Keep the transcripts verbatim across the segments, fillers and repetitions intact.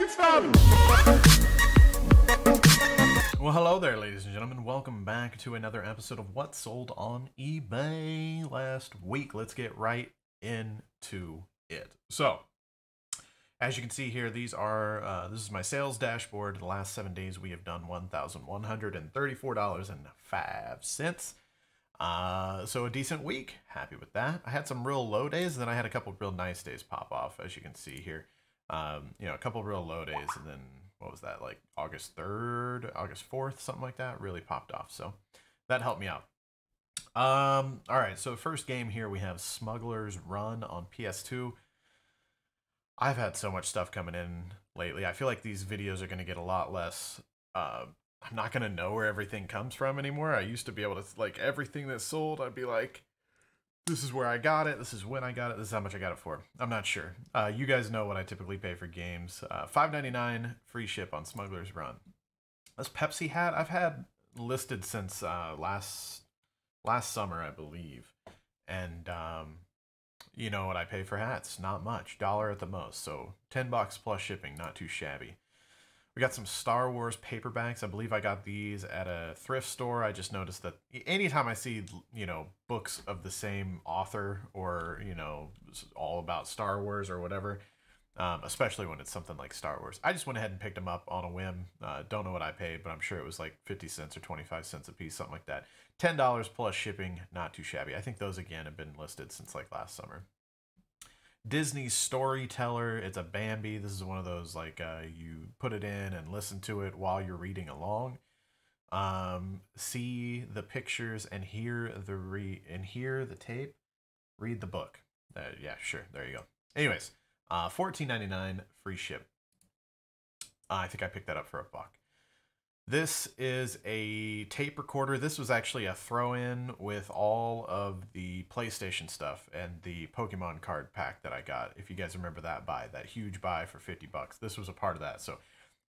get started. Well, hello there, ladies and gentlemen. Welcome back to another episode of What Sold on eBay last week. Let's get right into it. So, as you can see here, these are uh, this is my sales dashboard. The last seven days, we have done one thousand one hundred and thirty-four dollars and five cents. Uh, so a decent week. Happy with that. I had some real low days, and then I had a couple of real nice days pop off, as you can see here. Um, you know, a couple of real low days, and then what was that, like August third, August fourth, something like that, really popped off. So that helped me out. Um, all right, so first game here, we have Smuggler's Run on P S two. I've had so much stuff coming in lately. I feel like these videos are going to get a lot less, uh, I'm not going to know where everything comes from anymore. I used to be able to, like, everything that's sold, I'd be like, this is where I got it, this is when I got it, this is how much I got it for. I'm not sure. Uh, you guys know what I typically pay for games. Uh, five ninety-nine free ship on Smuggler's Run. This Pepsi hat, I've had listed since uh, last last summer, I believe. And um, you know what I pay for hats? Not much. Dollar at the most. So ten bucks plus shipping, not too shabby. We got some Star Wars paperbacks. I believe I got these at a thrift store. I just noticed that anytime I see, you know, books of the same author or, you know, all about Star Wars or whatever, um, especially when it's something like Star Wars, I just went ahead and picked them up on a whim. Uh, don't know what I paid, but I'm sure it was like fifty cents or twenty-five cents a piece, something like that. ten dollars plus shipping, not too shabby. I think those, again, have been listed since like last summer. Disney Storyteller, it's a Bambi. This is one of those, like, uh, you put it in and listen to it while you're reading along. Um, see the pictures and hear the re and hear the tape. Read the book. Uh, yeah, sure. There you go. Anyways, uh, fourteen ninety-nine free ship. Uh, I think I picked that up for a buck. This is a tape recorder. This was actually a throw-in with all of the PlayStation stuff and the Pokemon card pack that I got. If you guys remember that buy, that huge buy for fifty bucks, this was a part of that. So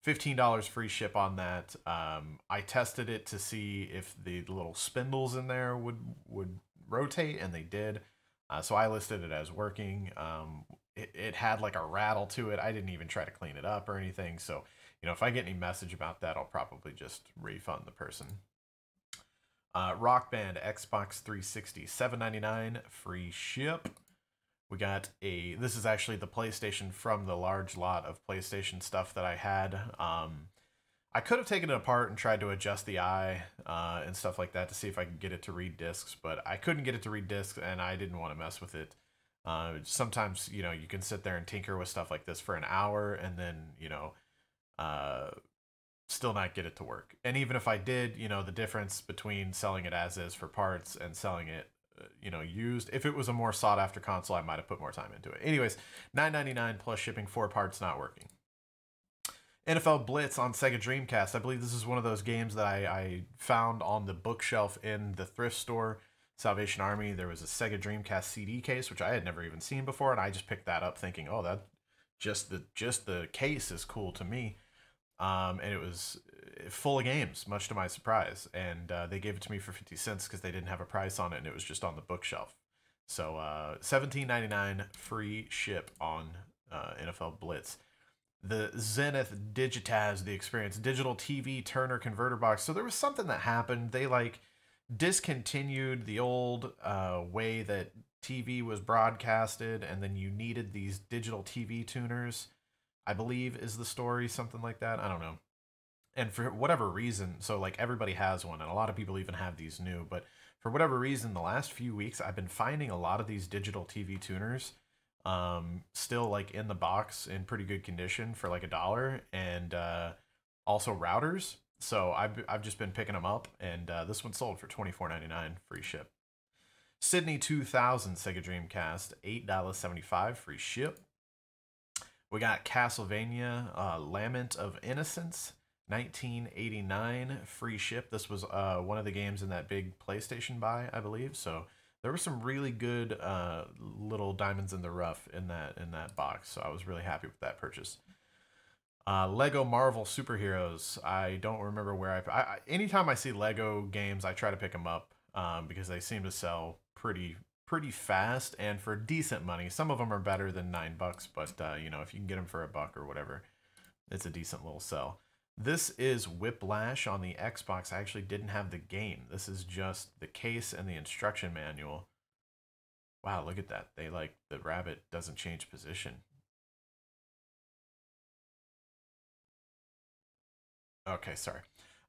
fifteen dollars free ship on that. Um, I tested it to see if the little spindles in there would, would rotate, and they did. Uh, so I listed it as working. Um, it, it had like a rattle to it. I didn't even try to clean it up or anything, so... You know, if I get any message about that, I'll probably just refund the person. Uh, Rock Band, Xbox three sixty, seven ninety-nine, free ship. We got a, this is actually the PlayStation from the large lot of PlayStation stuff that I had. Um, I could have taken it apart and tried to adjust the eye uh, and stuff like that to see if I could get it to read discs, but I couldn't get it to read discs, and I didn't want to mess with it. Uh, sometimes, you know, you can sit there and tinker with stuff like this for an hour, and then, you know, uh still not get it to work. And even if I did, you know, the difference between selling it as is for parts and selling it uh, you know, used, if it was a more sought after console, I might have put more time into it. Anyways, nine ninety-nine plus shipping, four parts, not working. N F L Blitz on Sega Dreamcast. I believe this is one of those games that I, I found on the bookshelf in the thrift store, Salvation Army. There was a Sega Dreamcast C D case, which I had never even seen before, and I just picked that up thinking, oh, that just the just the case is cool to me. Um, and it was full of games, much to my surprise. And uh, they gave it to me for fifty cents because they didn't have a price on it, and it was just on the bookshelf. So uh, seventeen ninety-nine free ship on uh, N F L Blitz. The Zenith digitized the experience. Digital T V Turner converter box. So there was something that happened. They, like, discontinued the old uh, way that T V was broadcasted, and then you needed these digital T V tuners, I believe is the story, something like that. I don't know. And for whatever reason, so like everybody has one, and a lot of people even have these new, but for whatever reason, the last few weeks, I've been finding a lot of these digital T V tuners um, still like in the box in pretty good condition for like a dollar, and uh, also routers. So I've, I've just been picking them up, and uh, this one sold for twenty-four ninety-nine free ship. Sydney two thousand Sega Dreamcast, eight seventy-five free ship. We got Castlevania, uh, Lament of Innocence, nineteen eighty-nine, free ship. This was uh, one of the games in that big PlayStation buy, I believe. So there were some really good uh, little diamonds in the rough in that in that box. So I was really happy with that purchase. Uh, Lego Marvel Superheroes. I don't remember where I, I, I... Anytime I see Lego games, I try to pick them up um, because they seem to sell pretty... pretty fast and for decent money. Some of them are better than nine bucks, but uh, you know, if you can get them for a buck or whatever, it's a decent little sell. This is Whiplash on the Xbox. I actually didn't have the game. This is just the case and the instruction manual. Wow, look at that. They like, the rabbit doesn't change position. Okay, sorry.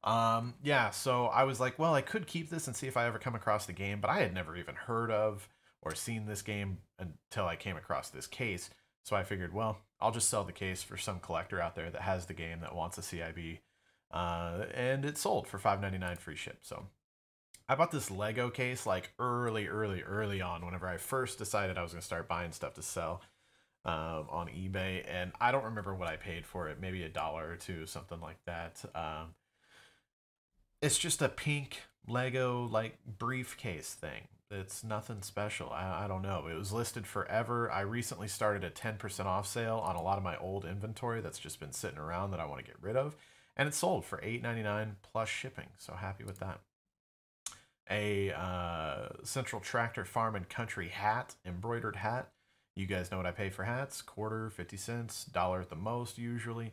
Um, yeah, so I was like, well, I could keep this and see if I ever come across the game, but I had never even heard of or seen this game until I came across this case. So I figured, well, I'll just sell the case for some collector out there that has the game that wants a C I B. Uh, and it sold for five ninety-nine free ship. So I bought this Lego case like early, early, early on whenever I first decided I was going to start buying stuff to sell uh, on eBay. And I don't remember what I paid for it. Maybe a dollar or two, something like that. Um, it's just a pink Lego like briefcase thing. It's nothing special. I, I don't know. It was listed forever. I recently started a ten percent off sale on a lot of my old inventory that's just been sitting around that I want to get rid of. And it sold for eight ninety-nine plus shipping. So happy with that. A uh, Central Tractor Farm and Country hat, embroidered hat. You guys know what I pay for hats. Quarter, fifty cents, dollar at the most usually.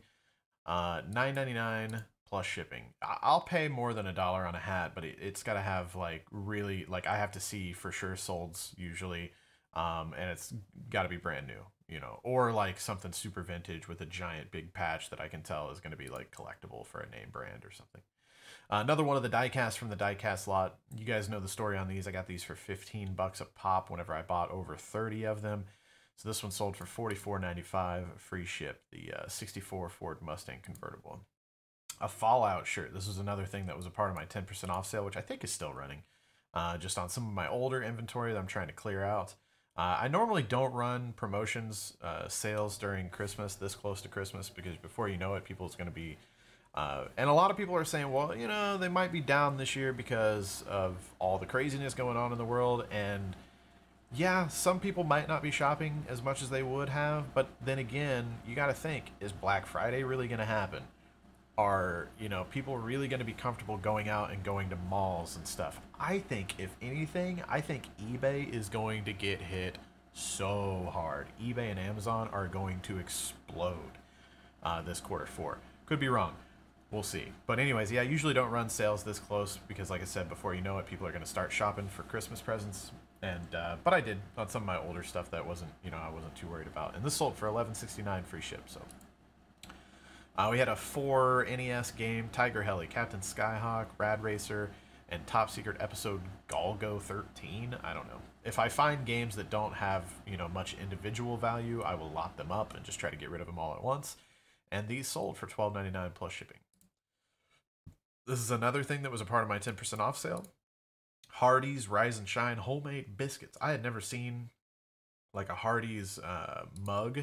Uh, nine ninety-nine. Plus shipping. I'll pay more than a dollar on a hat, but it, it's got to have like really, like I have to see for sure solds usually, um, and it's got to be brand new, you know, or like something super vintage with a giant big patch that I can tell is going to be like collectible for a name brand or something. Uh, another one of the die-cast from the die-cast lot. You guys know the story on these. I got these for fifteen bucks a pop whenever I bought over thirty of them. So this one sold for forty-four ninety-five free ship, the uh, sixty-four Ford Mustang convertible. A Fallout shirt. This was another thing that was a part of my ten percent off sale, which I think is still running, uh, just on some of my older inventory that I'm trying to clear out. Uh, I normally don't run promotions, uh, sales during Christmas, this close to Christmas, because before you know it, people's going to be, uh, and a lot of people are saying, well, you know, they might be down this year because of all the craziness going on in the world, and yeah, some people might not be shopping as much as they would have, but then again, you got to think, is Black Friday really going to happen? Are, you know, people really going to be comfortable going out and going to malls and stuff? I think, if anything, I think eBay is going to get hit so hard. eBay and Amazon are going to explode uh, this quarter four. Could be wrong. We'll see. But anyways, yeah, I usually don't run sales this close because, like I said, before you know it, people are going to start shopping for Christmas presents. And uh, but I did on some of my older stuff that wasn't, you know, I wasn't too worried about. And this sold for eleven sixty-nine free ship, so... Uh, we had a four N E S game, Tiger Heli, Captain Skyhawk, Rad Racer, and Top Secret Episode Golgo thirteen. I don't know. If I find games that don't have, you know, much individual value, I will lot them up and just try to get rid of them all at once. And these sold for twelve ninety-nine plus shipping. This is another thing that was a part of my ten percent off sale. Hardee's Rise and Shine homemade biscuits. I had never seen like a Hardee's uh, mug.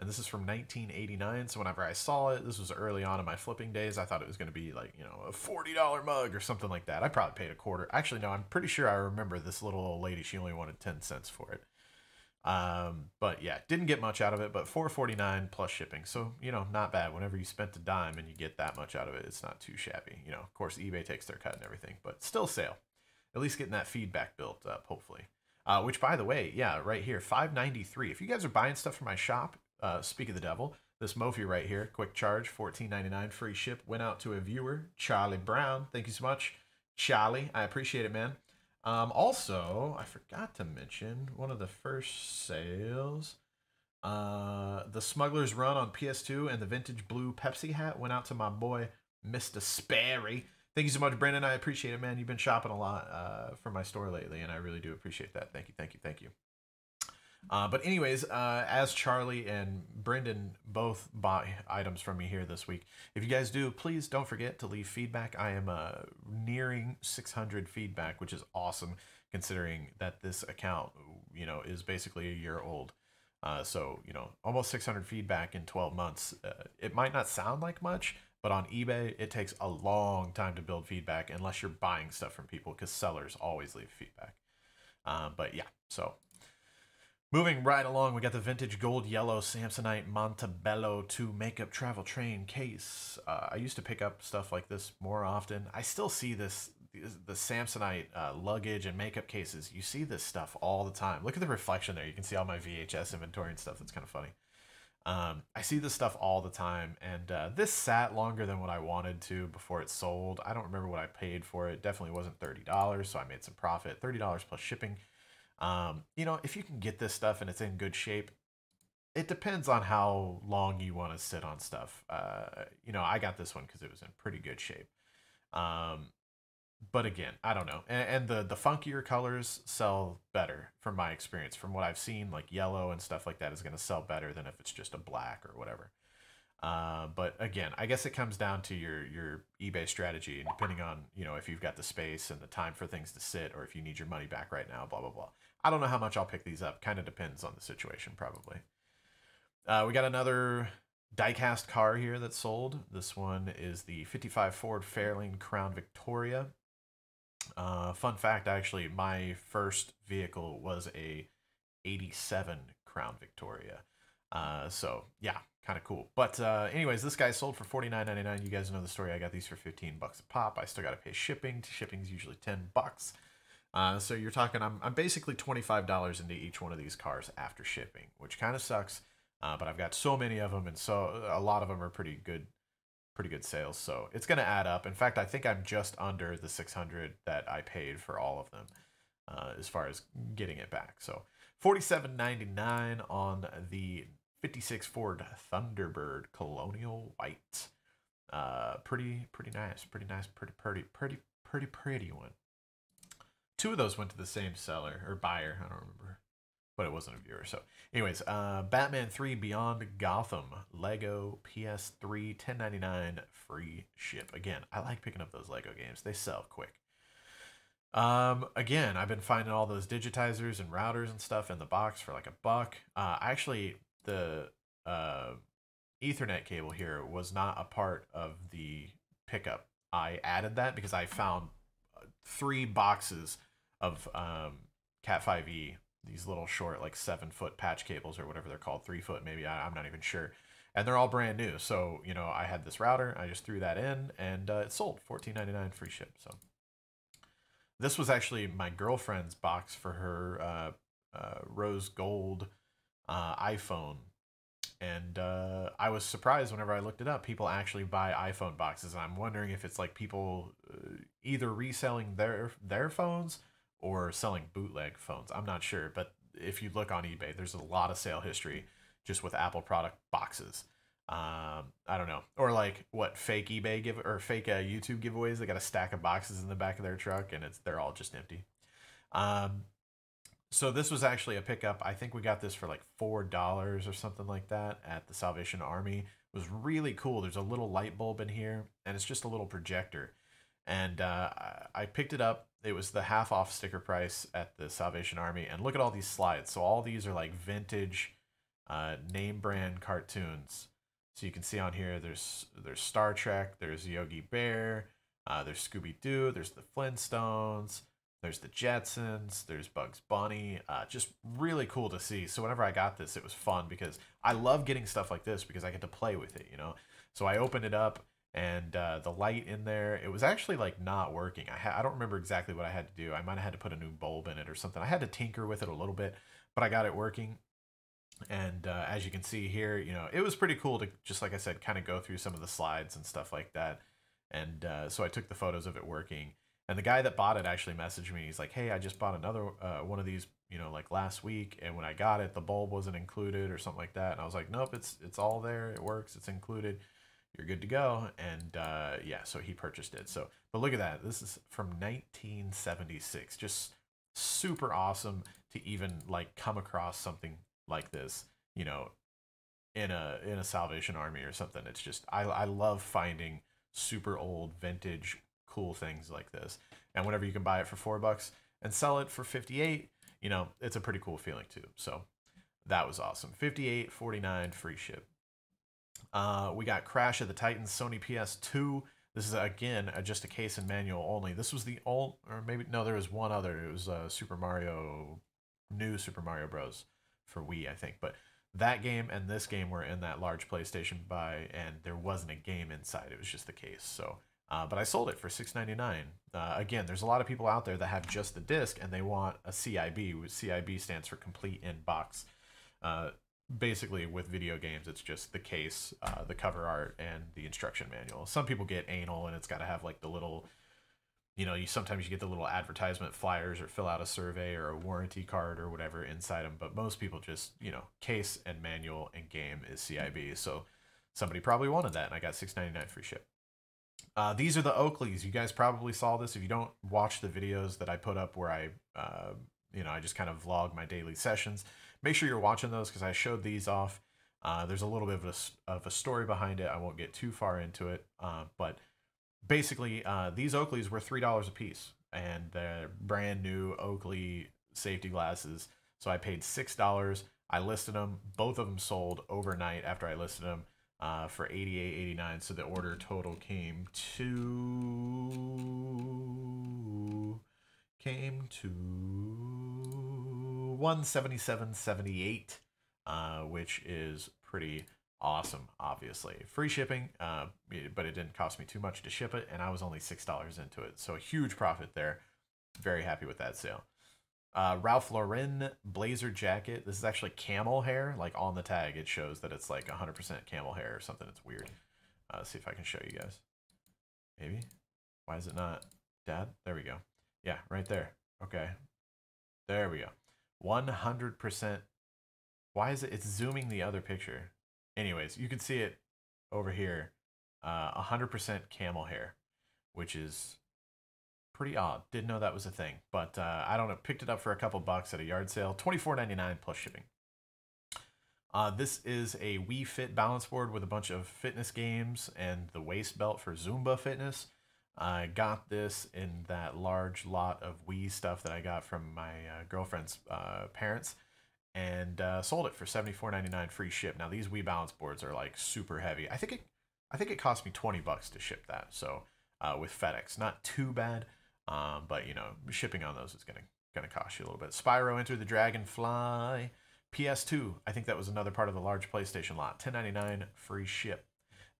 And this is from nineteen eighty-nine, so whenever I saw it, this was early on in my flipping days, I thought it was going to be like, you know, a forty dollar mug or something like that. I probably paid a quarter. Actually, no, I'm pretty sure I remember this little old lady, she only wanted ten cents for it. Um, but yeah, didn't get much out of it, but four forty-nine plus shipping. So, you know, not bad. Whenever you spent a dime and you get that much out of it, it's not too shabby. You know, of course, eBay takes their cut and everything, but still sale. At least getting that feedback built up, hopefully. Uh, which, by the way, yeah, right here, five ninety-three. If you guys are buying stuff from my shop, Uh, speak of the devil, this Mophie right here, quick charge, fourteen ninety-nine free ship, went out to a viewer, Charlie Brown. Thank you so much, Charlie. I appreciate it, man. Um, also, I forgot to mention one of the first sales. Uh, the Smuggler's Run on P S two and the vintage blue Pepsi hat went out to my boy, Mister Sperry. Thank you so much, Brandon. I appreciate it, man. You've been shopping a lot uh, for my store lately, and I really do appreciate that. Thank you, thank you, thank you. Uh, but anyways, uh, as Charlie and Brendan both bought items from me here this week, if you guys do, please don't forget to leave feedback. I am uh, nearing six hundred feedback, which is awesome considering that this account, you know, is basically a year old. Uh, so, you know, almost six hundred feedback in twelve months. Uh, it might not sound like much, but on eBay, it takes a long time to build feedback unless you're buying stuff from people because sellers always leave feedback. Uh, but yeah, so... Moving right along, we got the vintage gold yellow Samsonite Montebello two makeup travel train case. Uh, I used to pick up stuff like this more often. I still see this, the Samsonite uh, luggage and makeup cases. You see this stuff all the time. Look at the reflection there. You can see all my V H S inventory and stuff. That's kind of funny. Um, I see this stuff all the time, and uh, this sat longer than what I wanted to before it sold. I don't remember what I paid for it. Definitely wasn't thirty dollars, so I made some profit. thirty dollars plus shipping. Um, you know, if you can get this stuff and it's in good shape, it depends on how long you want to sit on stuff. Uh, you know, I got this one because it was in pretty good shape. Um, but again, I don't know. And, and the, the funkier colors sell better from my experience. From what I've seen, like yellow and stuff like that is going to sell better than if it's just a black or whatever. Uh, but again, I guess it comes down to your, your eBay strategy, and depending on, you know, if you've got the space and the time for things to sit, or if you need your money back right now, blah, blah, blah. I don't know how much I'll pick these up. Kind of depends on the situation, probably. Uh, we got another diecast car here that's sold. This one is the fifty-five Ford Fairlane Crown Victoria. Uh, fun fact, actually, my first vehicle was a eighty-seven Crown Victoria. Uh, so, yeah, kind of cool. But uh, anyways, this guy sold for forty-nine ninety-nine. You guys know the story. I got these for fifteen bucks a pop. I still got to pay shipping. Shipping's usually ten bucks. Uh, so you're talking, I'm, I'm basically twenty-five dollars into each one of these cars after shipping, which kind of sucks. Uh, but I've got so many of them, and so a lot of them are pretty good, pretty good sales. So it's going to add up. In fact, I think I'm just under the six hundred that I paid for all of them, uh, as far as getting it back. So forty-seven ninety-nine on the fifty-six Ford Thunderbird Colonial White. Uh, pretty, pretty nice, pretty nice, pretty, pretty, pretty, pretty, pretty one. Two of those went to the same seller or buyer. I don't remember. But it wasn't a viewer. So anyways, uh, Batman three Beyond Gotham, Lego P S three, ten ninety-nine free ship. Again, I like picking up those Lego games. They sell quick. Um, again, I've been finding all those digitizers and routers and stuff in the box for like a buck. Uh, actually, the uh, Ethernet cable here was not a part of the pickup. I added that because I found three boxes of um, Cat five E. These little short, like seven foot patch cables or whatever they're called, three foot maybe, I, I'm not even sure. And they're all brand new. So, you know, I had this router, I just threw that in, and uh, it sold fourteen ninety-nine free ship. So this was actually my girlfriend's box for her uh, uh, rose gold uh, iPhone. And uh, I was surprised whenever I looked it up, people actually buy iPhone boxes. And I'm wondering if it's like people uh, either reselling their, their phones or selling bootleg phones. I'm not sure, but if you look on eBay, there's a lot of sale history just with Apple product boxes. Um, I don't know. Or like what fake eBay give or fake uh, YouTube giveaways. They got a stack of boxes in the back of their truck and it's they're all just empty. Um, so this was actually a pickup. I think we got this for like four dollars or something like that at the Salvation Army. It was really cool. There's a little light bulb in here and it's just a little projector. And uh, I picked it up. It was the half off sticker price at the Salvation Army. And look at all these slides. So all these are like vintage uh, name brand cartoons. So you can see on here, there's there's Star Trek, there's Yogi Bear, uh, there's Scooby-Doo, there's the Flintstones, there's the Jetsons, there's Bugs Bunny. Uh, just really cool to see. So whenever I got this, it was fun because I love getting stuff like this because I get to play with it, you know? So I opened it up. And uh, the light in there, it was actually like not working. I, ha I don't remember exactly what I had to do. I might have had to put a new bulb in it or something. I had to tinker with it a little bit, but I got it working. And uh, as you can see here, you know, it was pretty cool to just, like I said, kind of go through some of the slides and stuff like that. And uh, so I took the photos of it working. And the guy that bought it actually messaged me. He's like, hey, I just bought another uh, one of these, you know, like last week. And when I got it, the bulb wasn't included or something like that. And I was like, nope, it's, it's all there. It works. It's included. You're good to go. And uh, yeah, so he purchased it. So, but look at that. This is from nineteen seventy-six. Just super awesome to even like come across something like this, you know, in a in a Salvation Army or something. It's just, I, I love finding super old, vintage, cool things like this. And whenever you can buy it for four bucks and sell it for fifty-eight, you know, it's a pretty cool feeling too. So that was awesome. fifty-eight forty-nine free ship. Uh, we got Crash of the Titans, Sony P S two. This is, again, uh, just a case and manual only. This was the old, or maybe, no, there was one other. It was uh, Super Mario, new Super Mario Bros. For Wii, I think. But that game and this game were in that large PlayStation buy, and there wasn't a game inside. It was just the case. So, uh, but I sold it for six ninety-nine. Uh, again, there's a lot of people out there that have just the disc, and they want a C I B. C I B stands for Complete In Box. Uh, basically with video games, it's just the case, uh, the cover art, and the instruction manual. Some people get anal, and it's got to have like the little, you know, you sometimes you get the little advertisement flyers or fill out a survey or a warranty card or whatever inside them. But most people just, you know, case and manual and game is C I B. So somebody probably wanted that, and I got six ninety-nine free ship. Uh, these are the Oakleys. You guys probably saw this if you don't watch the videos that I put up where I, uh, you know, I just kind of vlog my daily sessions. Make sure you're watching those because I showed these off. Uh, there's a little bit of a, of a story behind it. I won't get too far into it, uh, but basically uh, these Oakleys were three dollars a piece, and they're brand new Oakley safety glasses. So I paid six dollars. I listed them. Both of them sold overnight after I listed them. Uh, for eighty-eight eighty-nine, so the order total came to came to one seventy-seven seventy-eight, uh, which is pretty awesome. Obviously, free shipping, uh, but it didn't cost me too much to ship it, and I was only six dollars into it, so a huge profit there. Very happy with that sale. Uh, Ralph Lauren blazer jacket. This is actually camel hair. Like on the tag, it shows that it's like one hundred percent camel hair or something. It's weird. Uh, let's see if I can show you guys. Maybe. Why is it not? Dad? There we go. Yeah, right there. Okay. There we go. one hundred percent. Why is it? It's zooming the other picture. Anyways, you can see it over here. Uh, one hundred percent camel hair, which is pretty odd. Didn't know that was a thing, but uh, I don't know. Picked it up for a couple bucks at a yard sale. twenty-four ninety-nine plus shipping. Uh, this is a Wii Fit balance board with a bunch of fitness games and the waist belt for Zumba fitness. I got this in that large lot of Wii stuff that I got from my uh, girlfriend's uh, parents, and uh, sold it for seventy-four ninety-nine free ship. Now these Wii balance boards are like super heavy. I think it, I think it cost me twenty bucks to ship that. So uh, with FedEx, not too bad. Um, but, you know, shipping on those is going to going to cost you a little bit. Spyro Enter the Dragonfly. P S two. I think that was another part of the large PlayStation lot. ten ninety-nine free ship.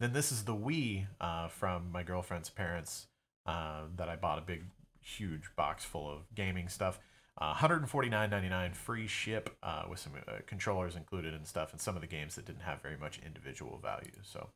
Then this is the Wii uh, from my girlfriend's parents uh, that I bought a big, huge box full of gaming stuff. Uh, one forty-nine ninety-nine free ship uh, with some uh, controllers included and stuff, and some of the games that didn't have very much individual value. So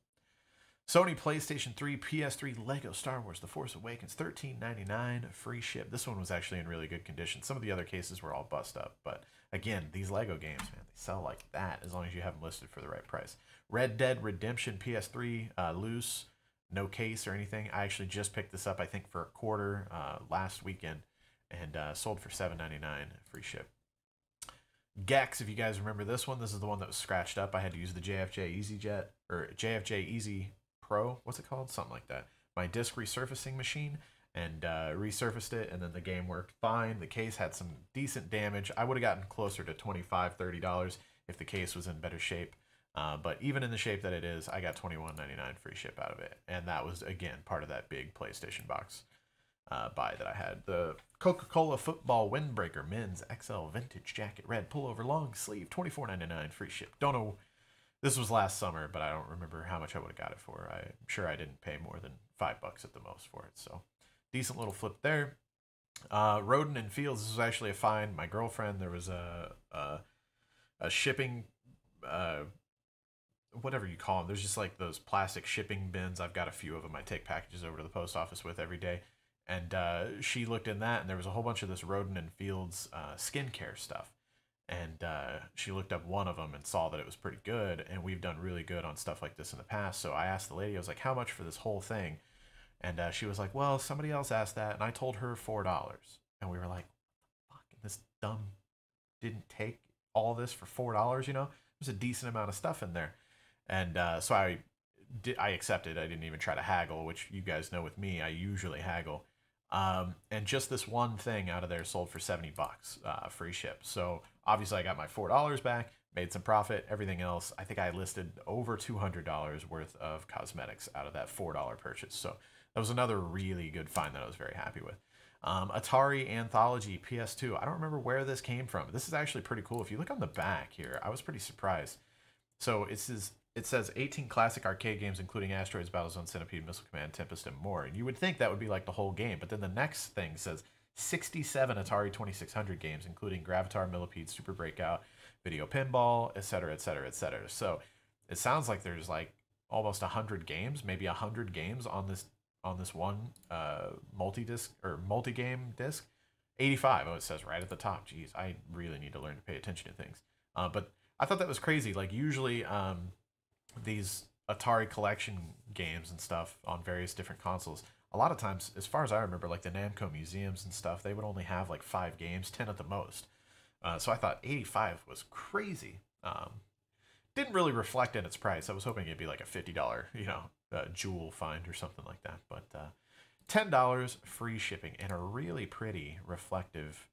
Sony PlayStation three, P S three, Lego, Star Wars, The Force Awakens, thirteen ninety-nine free ship. This one was actually in really good condition. Some of the other cases were all bust up. But again, these Lego games, man, they sell like that as long as you have them listed for the right price. Red Dead Redemption, P S three, uh, loose, no case or anything. I actually just picked this up, I think, for a quarter uh, last weekend, and uh, sold for seven ninety-nine free ship. Gex, if you guys remember this one, this is the one that was scratched up. I had to use the J F J EasyJet, or J F J Easy Pro, what's it called? Something like that. My disc resurfacing machine, and uh, resurfaced it, and then the game worked fine. The case had some decent damage. I would have gotten closer to twenty-five, thirty dollars if the case was in better shape. Uh, but even in the shape that it is, I got twenty-one ninety-nine free ship out of it. And that was, again, part of that big PlayStation box uh, buy that I had. The Coca-Cola Football Windbreaker Men's X L Vintage Jacket Red Pullover Long Sleeve, twenty-four ninety-nine free ship. Don't know. This was last summer, but I don't remember how much I would have got it for. I'm sure I didn't pay more than five bucks at the most for it. So decent little flip there. Uh, Rodan and Fields, this was actually a find. My girlfriend, there was a a, a shipping, uh, whatever you call them. There's just like those plastic shipping bins. I've got a few of them. I take packages over to the post office with every day. And uh, she looked in that, and there was a whole bunch of this Rodan and Fields uh, skincare stuff. And uh, she looked up one of them and saw that it was pretty good. And we've done really good on stuff like this in the past. So I asked the lady, I was like, how much for this whole thing? And uh, she was like, well, somebody else asked that. And I told her four dollars. And we were like, fuck, this dumb didn't take all this for four dollars, you know? There's a decent amount of stuff in there. And uh, so I, did, I accepted. I didn't even try to haggle, which you guys know with me, I usually haggle. Um, and just this one thing out of there sold for seventy bucks, uh, free ship. So obviously I got my four dollars back, made some profit, everything else. I think I listed over two hundred dollars worth of cosmetics out of that four dollar purchase. So that was another really good find that I was very happy with. Um, Atari Anthology P S two. I don't remember where this came from. This is actually pretty cool. If you look on the back here, I was pretty surprised. So it says, it says eighteen classic arcade games, including Asteroids, Battlezone, Centipede, Missile Command, Tempest, and more. And you would think that would be like the whole game. But then the next thing says sixty-seven Atari twenty-six hundred games, including Gravatar, Millipede, Super Breakout, video pinball, et cetera, et cetera, et cetera. So it sounds like there's like almost one hundred games, maybe one hundred games on this on this one uh, multi-disc or multi-game disc. eighty-five, oh, it says right at the top. Jeez, I really need to learn to pay attention to things. Uh, but I thought that was crazy. Like usually um, these Atari collection games and stuff on various different consoles, a lot of times, as far as I remember, like the Namco museums and stuff, they would only have like five games, ten at the most. Uh, so I thought eighty-five was crazy. Um, didn't really reflect in its price. I was hoping it'd be like a fifty dollar, you know, uh, jewel find or something like that. But uh, ten dollars free shipping and a really pretty reflective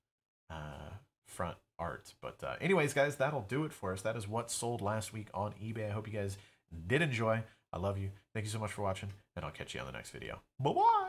uh, front art. But uh, anyways, guys, that'll do it for us. That is what sold last week on eBay. I hope you guys did enjoy. I love you. Thank you so much for watching, and I'll catch you on the next video. Bye-bye!